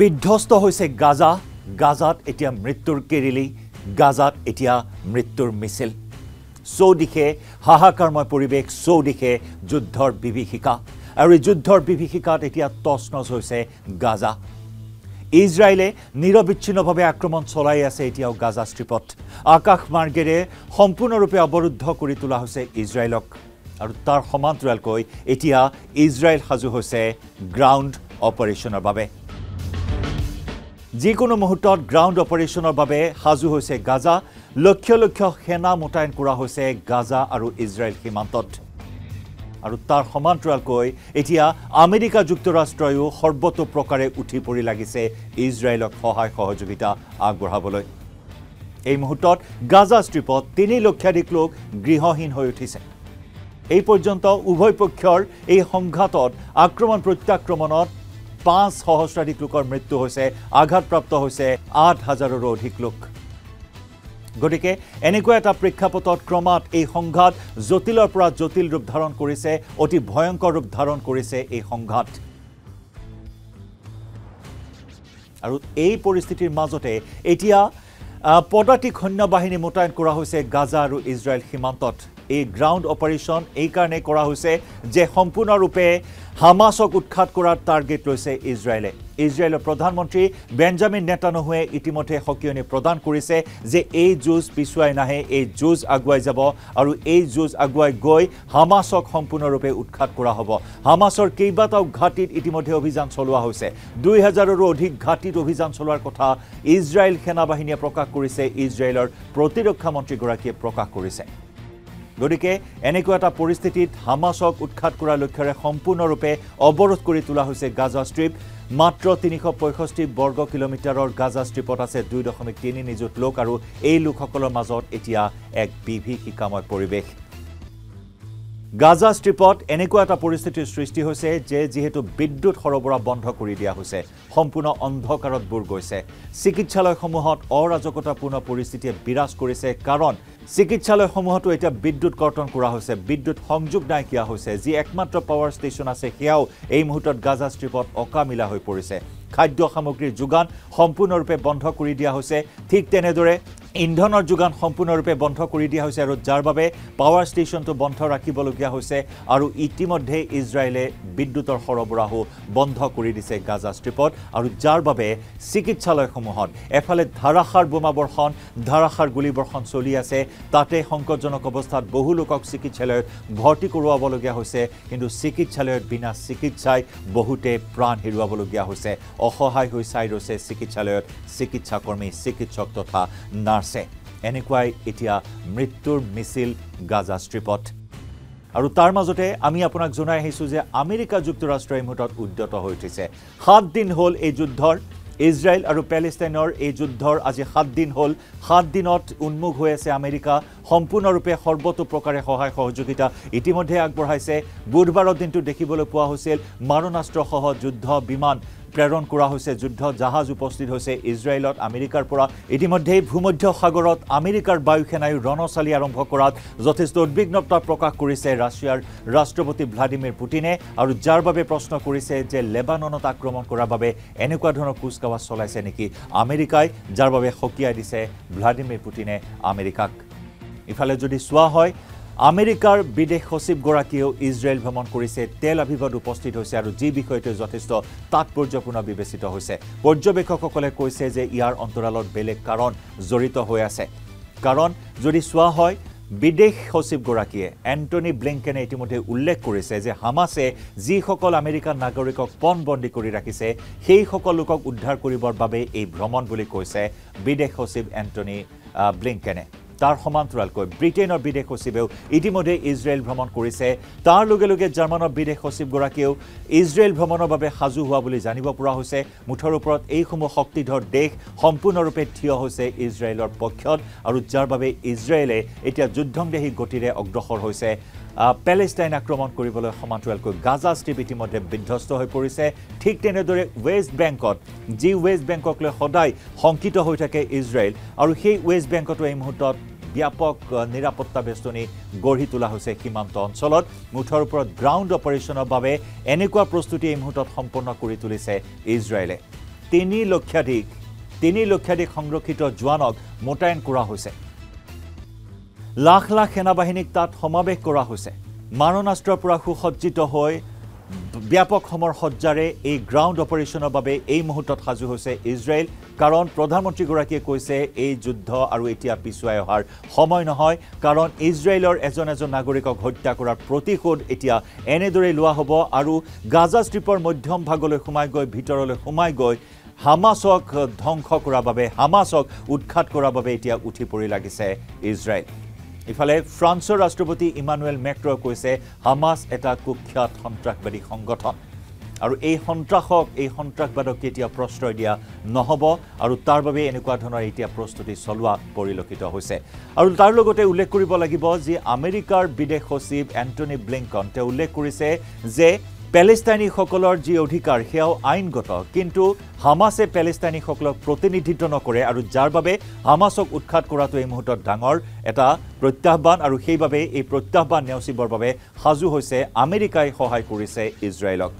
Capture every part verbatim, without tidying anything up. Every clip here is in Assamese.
বিধ্বস্ত হৈছে গাজা গাজাত এতিয়া মৃত্যুৰ কেৰিলি গাজাত এতিয়া মৃত্যুৰ মিছিল চৌদিশে হাহাকাৰময় পৰিৱেশ চৌদিশে যুদ্ধৰ বিভীষিকা আৰু এই যুদ্ধৰ বিভীষিকাত এতিয়া তছনছ হৈছে গাজা ইজৰাইলে নিৰবিচ্ছিন্নভাৱে আক্ৰমণ চলাই আছে এতিয়াও গাজা স্ট্ৰিপত আকাশ মাৰ্গেৰে সম্পূৰ্ণৰূপে অৱৰুদ্ধ কৰি তোলা হৈছে ইজৰাইলক আৰু তাৰ সমান্তৰালকৈ এতিয়া ইজৰাইল হাজু হৈছে গ্ৰাউণ্ড অপাৰেচনৰ বাবে যিকোনো মুহূৰ্তত গ্ৰাউণ্ড অপাৰেচনৰ বাবে হাজু হৈছে গাজা লক্ষ লক্ষ সেনা মোতায়েন কৰা হৈছে গাজা আৰু ইজৰাইল সীমান্তত আৰু তাৰ সমান্তৰালকৈ এতিয়া আমেৰিকা যুক্তৰাষ্ট্ৰয়ো সৰ্বতো প্ৰকাৰে উঠি পৰি লাগিছে ইজৰাইলক সহায় সহযোগিতা আগবঢ়াবলৈ এই মুহূৰ্তত গাজা ষ্ট্ৰিপত তিনি লক্ষাধিক লোক গৃহহীন হৈ উঠিছে এই পৰ্যন্ত উভয় পক্ষৰ এই সংঘাতত আক্ৰমণ প্ৰত্যাক্ৰমণত পাঁচ সহস্ৰাধিক লোকৰ মৃত্যু হৈছে আঘাতপ্ৰাপ্ত হৈছে আঠ হাজাৰৰো অধিক লোক গতিকে এনেকুৱা এটা প্ৰেক্ষাপটত ক্ৰমাৎ এই সংঘাত জটিলৰ পৰা জটিল ৰূপ ধাৰণ কৰিছে অতি ভয়ংকৰ ৰূপ ধাৰণ কৰিছে এই সংঘাত আৰু এই পৰিস্থিতিৰ মাজতে এতিয়া পদাতিক সৈন্য বাহিনী মোতায়েন কৰা হৈছে গাজা আৰু ইজৰাইল সীমান্তত এই গ্ৰাউণ্ড অপাৰেচন এই কাৰণে কৰা হৈছে যে সম্পূৰ্ণৰূপে হামাছক উৎখাত কৰাৰ টাৰ্গেট লৈছে ইজৰাইলে ইজৰাইলৰ প্ৰধানমন্ত্ৰী বেঞ্জামিন নেতানয়াহুৱে ইতিমধ্যে সকিয়নি প্ৰদান কৰিছে যে এই যুঁজ পিছুৱাই নাহে এই যুঁজ আগুৱাই যাব আৰু এই যুঁজ আগুৱাই গৈ হামাছক সম্পূৰ্ণৰূপে উৎখাত কৰা হ'ব হামাছৰ কেইবাটাও ঘাটিত ইতিমধ্যে অভিযান চলোৱা হৈছে দুই হাজাৰৰো অধিক ঘাটিত অভিযান চলোৱাৰ কথা ইজৰাইল সেনাবাহিনীয়ে প্ৰকাশ কৰিছে ইজৰাইলৰ প্ৰতিৰক্ষা মন্ত্ৰীগৰাকীয়ে প্ৰকাশ কৰিছে গতিকে এনেকুৱা এটা পৰিস্থিতিত হামাছক উৎখাত কৰা লক্ষ্যৰে সম্পূৰ্ণৰূপে অৱৰোধ কৰি তোলা হৈছে গাজা ষ্ট্ৰিপ মাত্ৰ তিনিশ পঁয়ষষ্ঠি বৰ্গ কিলোমিটাৰৰ গাজা ষ্ট্ৰিপত আছে দুই দশমিক তিনি নিযুত লোক আৰু এই লোকসকলৰ মাজত এতিয়া এক বিভীষিকাময় পৰিৱেশ গাজা ষ্ট্ৰিপত এনেকুৱা এটা পৰিস্থিতিৰ সৃষ্টি হৈছে যে যিহেতু বিদ্যুৎ সৰবৰাহ বন্ধ কৰি দিয়া হৈছে সম্পূৰ্ণ অন্ধকাৰত বুৰ গৈছে চিকিৎসালয়সমূহত অৰাজকতাপূৰ্ণ পৰিস্থিতিয়ে বিৰাজ কৰিছে কাৰণ চিকিৎসালয়সমূহতো এতিয়া বিদ্যুৎ কৰ্তন কৰা হৈছে বিদ্যুৎ সংযোগ নাইকিয়া হৈছে যি একমাত্ৰ পাৱাৰ ষ্টেচন আছে সেয়াও এই মুহূৰ্তত গাজা ষ্ট্ৰিপত অকামিলা হৈ পৰিছে খাদ্য সামগ্ৰীৰ যোগান সম্পূৰ্ণৰূপে বন্ধ কৰি দিয়া হৈছে ঠিক তেনেদৰে ইন্ধনৰ যোগান সম্পূৰ্ণৰূপে বন্ধ কৰি দিয়া হৈছে আৰু যাৰ বাবে পাৱাৰ ষ্টেচনটো বন্ধ ৰাখিবলগীয়া হৈছে আৰু ইতিমধ্যে ইজৰাইলে বিদ্যুতৰ সৰবৰাহ বন্ধ কৰি দিছে গাজা ষ্ট্ৰিপত আৰু যাৰ বাবে চিকিৎসালয়সমূহত এফালে ধাৰাসাৰ বোমাবৰ্ষণ ধাৰাসাৰ গুলীবৰ্ষণ চলি আছে তাতে সংকটজনক অৱস্থাত বহু লোকক চিকিৎসালয়ত ভৰ্তি কৰোৱাবলগীয়া হৈছে কিন্তু চিকিৎসালয়ত বিনা চিকিৎসাই বহুতে প্ৰাণ হেৰুৱাবলগীয়া হৈছে অসহায় হৈ চাই ৰৈছে চিকিৎসালয়ত চিকিৎসাকৰ্মী চিকিৎসক তথা নাৰ্ছ এনেকুৱাই এতিয়া মৃত্যুৰ মিছিল গাজা ষ্ট্ৰিপত আৰু তাৰ মাজতে আমি আপোনাক জনাই আহিছো যে আমেৰিকা যুক্তৰাষ্ট্ৰৰ মুহূৰ্তত উদ্যত হৈ উঠিছে সাত দিন হ'ল এই যুদ্ধৰ ইজৰাইল আৰু পেলেষ্টাইনৰ এই যুদ্ধৰ আজি সাত দিন হ'ল সাত দিনত উন্মুখ হৈ আছে আমেৰিকা সম্পূৰ্ণৰূপে সৰ্বতো প্ৰকাৰে সহায় সহযোগিতা ইতিমধ্যে আগবঢ়াইছে বুধবাৰৰ দিনটো দেখিবলৈ পোৱা হৈছিল মাৰণাস্ত্ৰসহ যুদ্ধ বিমান প্ৰেৰণ কৰা হৈছে যুদ্ধ জাহাজ উপস্থিত হৈছে ইজৰাইলত আমেৰিকাৰ পৰা ইতিমধ্যে ভূমধ্য সাগৰত আমেৰিকাৰ বায়ুসেনাই ৰণশালী আৰম্ভ কৰাত যথেষ্ট উদ্বিগ্নতা প্ৰকাশ কৰিছে ৰাছিয়াৰ ৰাষ্ট্ৰপতি ভ্লাদিমিৰ পুটিনে আৰু যাৰ বাবে প্ৰশ্ন কৰিছে যে লেবাননত আক্ৰমণ কৰাৰ বাবে এনেকুৱা ধৰণৰ কুচকাৱাজ চলাইছে নেকি আমেৰিকাই যাৰ বাবে সকীয়াই দিছে ভ্লাদিমিৰ পুটিনে আমেৰিকাক ইফালে যদি চোৱা হয় আমেৰিকাৰ বিদেশ সচিবগৰাকীয়েও ইজৰাইল ভ্ৰমণ কৰিছে তেল আভিভত উপস্থিত হৈছে আৰু যি বিষয়টো যথেষ্ট তাৎপৰ্যপূৰ্ণ বিবেচিত হৈছে পৰ্যবেক্ষকসকলে কৈছে যে ইয়াৰ অন্তৰালত বেলেগ কাৰণ জড়িত হৈ আছে কাৰণ যদি চোৱা হয় বিদেশ সচিবগৰাকীয়ে এণ্টনি ব্লিংকেনে ইতিমধ্যে উল্লেখ কৰিছে যে হামাছে যিসকল আমেৰিকাৰ নাগৰিকক পণবন্দী কৰি ৰাখিছে সেইসকল লোকক উদ্ধাৰ কৰিবৰ বাবে এই ভ্ৰমণ বুলি কৈছে বিদেশ সচিব এণ্টনি ব্লিংকেনে তাৰ সমান্তৰালকৈ ব্ৰিটেইনৰ বিদেশ সচিবেও ইতিমধ্যে ইজৰাইল ভ্ৰমণ কৰিছে তাৰ লগে লগে জাৰ্মানৰ বিদেশ সচিবগৰাকীয়েও ইজৰাইল ভ্ৰমণৰ বাবে সাজু হোৱা বুলি জানিব পৰা হৈছে মুঠৰ ওপৰত এইসমূহ শক্তিধৰ দেশ সম্পূৰ্ণৰূপে থিয় হৈছে ইজৰাইলৰ পক্ষত আৰু যাৰ বাবে ইজৰাইলে এতিয়া যুদ্ধংদেহী গতিৰে অগ্ৰসৰ হৈছে পেলেষ্টাইন আক্ৰমণ কৰিবলৈ সমান্তৰালকৈ গাজা ষ্ট্ৰিপ ইতিমধ্যে বিধ্বস্ত হৈ পৰিছে ঠিক তেনেদৰে ৱেষ্ট বেংকত যি ৱেষ্ট বেংকক লৈ সদায় শংকিত হৈ থাকে ইজৰাইল আৰু সেই ৱেষ্ট বেংকতো এই মুহূৰ্তত ব্যাপক নিৰাপত্তা বেষ্টনী গঢ়ি তোলা হৈছে সীমান্ত অঞ্চলত মুঠৰ ওপৰত গ্ৰাউণ্ড অপাৰেচনৰ বাবে এনেকুৱা প্ৰস্তুতি এই মুহূৰ্তত সম্পন্ন কৰি তুলিছে ইজৰাইলে তিনি লক্ষাধিক তিনি লক্ষাধিক সংৰক্ষিত জওয়ানক মোতায়েন কৰা হৈছে। লাখ লাখ সেনাবাহিনীক তাত সমাবেশ কৰা হৈছে। মাৰণাস্ত্ৰৰ পৰা সুসজ্জিত হৈ ব্যাপক সমৰ সজ্জাৰে এই গ্ৰাউণ্ড অপাৰেচনৰ বাবে এই মুহূৰ্তত সাজু হৈছে ইজৰাইল। কাৰণ প্ৰধানমন্ত্ৰীগৰাকীয়ে কৈছে এই যুদ্ধ আৰু এতিয়া পিছুৱাই অহাৰ সময় নহয়, কাৰণ ইজৰাইলৰ এজন এজন নাগৰিকক হত্যা কৰাৰ প্ৰতিশোধ এতিয়া এনেদৰে লোৱা হ'ব। আৰু গাজা ষ্ট্ৰিপৰ মধ্যম ভাগলৈ সোমাই গৈ ভিতৰলৈ সোমাই গৈ হামাছক ধ্বংস কৰাৰ বাবে, হামাছক উৎখাত কৰাৰ বাবে এতিয়া উঠি পৰি লাগিছে ইজৰাইল। ইফালে ফ্ৰান্সৰ ৰাষ্ট্ৰপতি ইমানুৱেল মেক্ৰ' কৈছে হামাছ এটা কুখ্যাত সন্ত্ৰাসবাদী সংগঠন আৰু এই সন্ত্ৰাসক এই সন্ত্ৰাসবাদক এতিয়া প্ৰশ্ৰয় দিয়া নহ'ব আৰু তাৰ বাবে এনেকুৱা ধৰণৰ এতিয়া প্ৰস্তুতি চলোৱা পৰিলক্ষিত হৈছে। আৰু তাৰ লগতে উল্লেখ কৰিব লাগিব যে আমেৰিকাৰ বিদেশ সচিব এণ্টনি ব্লিংকন তেওঁ উল্লেখ কৰিছে যে পেলেষ্টাইনীসকলৰ যি অধিকাৰ সেয়াও আইনগত, কিন্তু হামাছে পেলেষ্টাইনীসকলক প্ৰতিনিধিত্ব নকৰে আৰু যাৰ বাবে হামাছক উৎখাত কৰাটো এই মুহূৰ্তত ডাঙৰ এটা প্ৰত্যাহ্বান আৰু সেইবাবে এই প্ৰত্যাহ্বান নেওচিবৰ বাবে সাজু হৈছে আমেৰিকাই, সহায় কৰিছে ইজৰাইলক।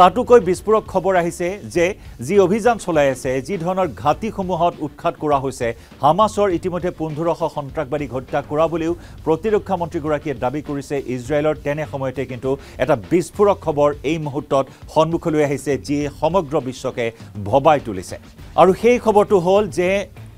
তাতোকৈ বিস্ফোৰক খবৰ আহিছে যে যি অভিযান চলাই আছে, যি ধৰণৰ ঘাটিসমূহত উৎখাত কৰা হৈছে, হামাছৰ ইতিমধ্যে পোন্ধৰশ সন্ত্ৰাসবাদীক হত্যা কৰা বুলিও প্ৰতিৰক্ষা মন্ত্ৰীগৰাকীয়ে দাবী কৰিছে ইজৰাইলৰ। তেনে সময়তে কিন্তু এটা বিস্ফোৰক খবৰ এই মুহূৰ্তত সন্মুখলৈ আহিছে যিয়ে সমগ্ৰ বিশ্বকে ভবাই তুলিছে। আৰু সেই খবৰটো হ'ল যে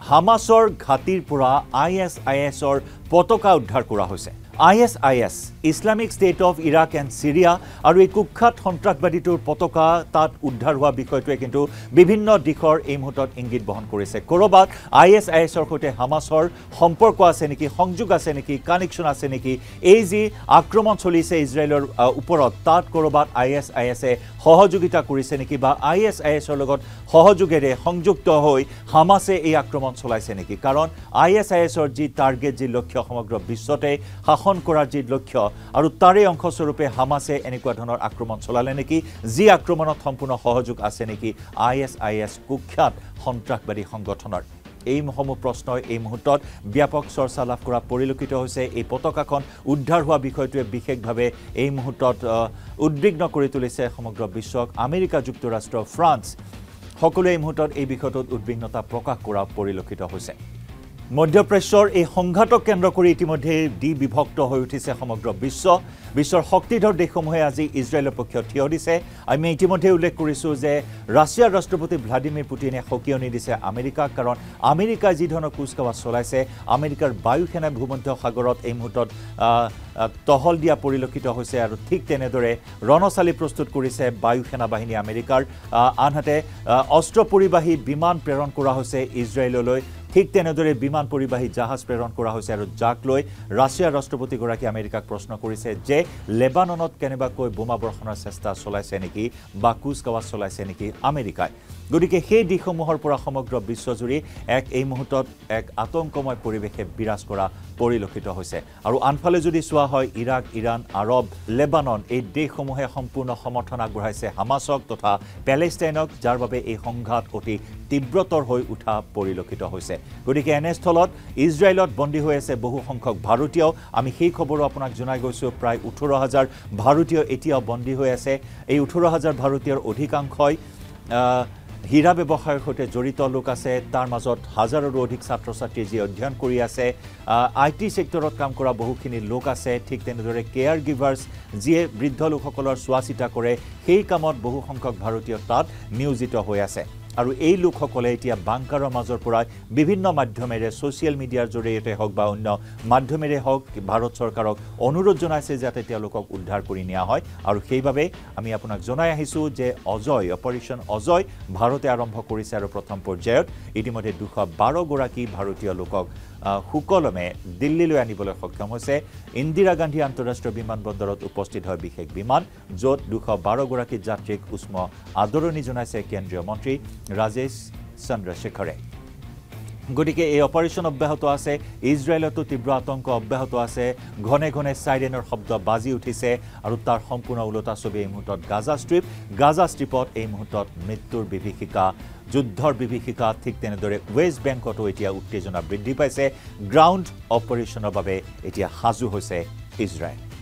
হামাছৰ ঘাটিৰ পৰা আই এছ আই এছৰ পতাকা উদ্ধাৰ কৰা হৈছে। I S I S Islamic state of Iraq and Syria আৰু এই কুখ্যাত সন্ত্ৰাসবাদীটোৰ পতাকা তাত উদ্ধাৰ হোৱা বিষয়টোৱে কিন্তু বিভিন্ন দিশৰ এই মুহূৰ্তত ইংগিত বহন কৰিছে। ক'ৰবাত আই এছ আই এছৰ সৈতে হামাছৰ সম্পৰ্ক আছে নেকি, সংযোগ আছে নেকি, কানেকশ্যন আছে নেকি? এই যি আক্ৰমণ চলিছে ইজৰাইলৰ ওপৰত, তাত ক'ৰবাত আই এছ আই এছে সহযোগিতা কৰিছে নেকি বা আই এছ আই এছৰ লগত সহযোগেৰে সংযুক্ত হৈ হামাছে এই আক্ৰমণ চলাইছে নেকি? কাৰণ আই এছ আই এছৰ যি টাৰ্গেট, যি লক্ষ্য সমগ্ৰ বিশ্বতে শাসন কৰাৰ যি লক্ষ্য আৰু তাৰে অংশস্বৰূপে হামাছে এনেকুৱা ধৰণৰ আক্ৰমণ চলালে নেকি, যি আক্ৰমণত সম্পূৰ্ণ সহযোগ আছে নেকি আই এছ আই এছ কুখ্যাত সন্ত্ৰাসবাদী সংগঠনৰ? এইসমূহ প্ৰশ্নই এই মুহূৰ্তত ব্যাপক চৰ্চা লাভ কৰা পৰিলক্ষিত হৈছে। এই পতাকাখন উদ্ধাৰ হোৱা বিষয়টোৱে বিশেষভাৱে এই মুহূৰ্তত উদ্বিগ্ন কৰি তুলিছে সমগ্ৰ বিশ্বক। আমেৰিকা যুক্তৰাষ্ট্ৰ, ফ্ৰান্স সকলোৱে এই মুহূৰ্তত এই বিষয়টোত উদ্বিগ্নতা প্ৰকাশ কৰা পৰিলক্ষিত হৈছে। মধ্যপ্ৰাচ্যৰ এই সংঘাতক কেন্দ্ৰ কৰি ইতিমধ্যে দ্বি বিভক্ত হৈ উঠিছে সমগ্ৰ বিশ্ব। বিশ্বৰ শক্তিধৰ দেশসমূহে আজি ইজৰাইলৰ পক্ষ থিয় দিছে। আমি ইতিমধ্যে উল্লেখ কৰিছোঁ যে ৰাছিয়াৰ ৰাষ্ট্ৰপতি ভ্লাদিমিৰ পুটিনে সকিয়নি দিছে আমেৰিকাক, কাৰণ আমেৰিকাই যি ধৰণৰ কুচকাৱাজ চলাইছে, আমেৰিকাৰ বায়ুসেনা ভূমধ্য সাগৰত এই মুহূৰ্তত টহল দিয়া পৰিলক্ষিত হৈছে আৰু ঠিক তেনেদৰে ৰণশালী প্ৰস্তুত কৰিছে বায়ুসেনা বাহিনী আমেৰিকাৰ। আনহাতে অস্ত্ৰ পৰিবাহী বিমান প্ৰেৰণ কৰা হৈছে ইজৰাইললৈ, ঠিক তেনেদৰে বিমান পৰিবাহী জাহাজ প্ৰেৰণ কৰা হৈছে। আৰু যাক লৈ ৰাছিয়াৰ ৰাষ্ট্ৰপতিগৰাকীয়ে আমেৰিকাক প্ৰশ্ন কৰিছে যে লেবাননত কেনেবাকৈ বোমা বৰ্ষণৰ চেষ্টা চলাইছে নেকি বা কুচকাৱাজ চলাইছে নেকি আমেৰিকাই? গতিকে সেই দিশসমূহৰ পৰা সমগ্ৰ বিশ্বজুৰি এক এই মুহূৰ্তত এক আতংকময় পৰিৱেশে বিৰাজ কৰা পৰিলক্ষিত হৈছে। আৰু আনফালে যদি চোৱা হয়, ইৰাক, ইৰাণ, আৰৱ, লেবানন এই দেশসমূহে সম্পূৰ্ণ সমৰ্থন আগবঢ়াইছে হামাছক তথা পেলেষ্টাইনক, যাৰ বাবে এই সংঘাত অতি তীব্ৰতৰ হৈ উঠা পৰিলক্ষিত হৈছে। গতিকে এনেস্থলত ইজৰাইলত বন্দী হৈ আছে বহু সংখ্যক ভাৰতীয়। আমি সেই খবৰো আপোনাক জনাই গৈছোঁ, প্ৰায় ওঠৰ হাজাৰ ভাৰতীয় এতিয়াও বন্দী হৈ আছে। এই ওঠৰ হাজাৰ ভাৰতীয়ৰ অধিকাংশই হীৰা ব্যৱসায়ৰ সৈতে জড়িত লোক আছে। তাৰ মাজত হাজাৰৰো অধিক ছাত্ৰ ছাত্ৰী যি অধ্যয়ন কৰি আছে, আই টি ছেক্টৰত কাম কৰা বহুখিনি লোক আছে, ঠিক তেনেদৰে কেয়াৰ গিভাৰ্ছ যিয়ে বৃদ্ধ লোকসকলৰ চোৱা চিতা কৰে, সেই কামত বহু সংখ্যক ভাৰতীয় তাত নিয়োজিত হৈ আছে। আৰু এই লোকসকলে এতিয়া বাংকাৰৰ মাজৰ পৰা বিভিন্ন মাধ্যমেৰে, ছ'চিয়েল মিডিয়াৰ জৰিয়তে হওক বা অন্য মাধ্যমেৰে হওক, ভাৰত চৰকাৰক অনুৰোধ জনাইছে যাতে তেওঁলোকক উদ্ধাৰ কৰি নিয়া হয়। আৰু সেইবাবে আমি আপোনাক জনাই আহিছোঁ যে অজয়, অপাৰেশ্যন অজয় ভাৰতে আৰম্ভ কৰিছে আৰু প্ৰথম পৰ্যায়ত ইতিমধ্যে দুশ বাৰগৰাকী ভাৰতীয় লোকক সুকলমে দিল্লীলৈ আনিবলৈ সক্ষম হৈছে। ইন্দিৰা গান্ধী আন্তঃৰাষ্ট্ৰীয় বিমানবন্দৰত উপস্থিত হয় বিশেষ বিমান, য'ত দুশ বাৰগৰাকী যাত্ৰীক উষ্ম আদৰণি জনাইছে কেন্দ্ৰীয় মন্ত্ৰী ৰাজেশ চন্দ্ৰশেখৰে। গতিকে এই অপাৰেশ্যন অব্যাহত আছে। ইজৰাইলতো তীব্ৰ আতংক অব্যাহত আছে। ঘনে ঘনে চাইৰেনৰ শব্দ বাজি উঠিছে আৰু তাৰ সম্পূৰ্ণ ওলোটা ছবি এই মুহূৰ্তত গাজা ষ্ট্ৰিপ। গাজা ষ্ট্ৰিপত এই মুহূৰ্তত মৃত্যুৰ বিভীষিকা, যুদ্ধৰ বিভীষিকা। ঠিক তেনেদৰে ৱেষ্ট বেংকতো এতিয়া উত্তেজনা বৃদ্ধি পাইছে। গ্ৰাউণ্ড অপাৰেশ্যনৰ বাবে এতিয়া সাজু হৈছে ইজৰাইল।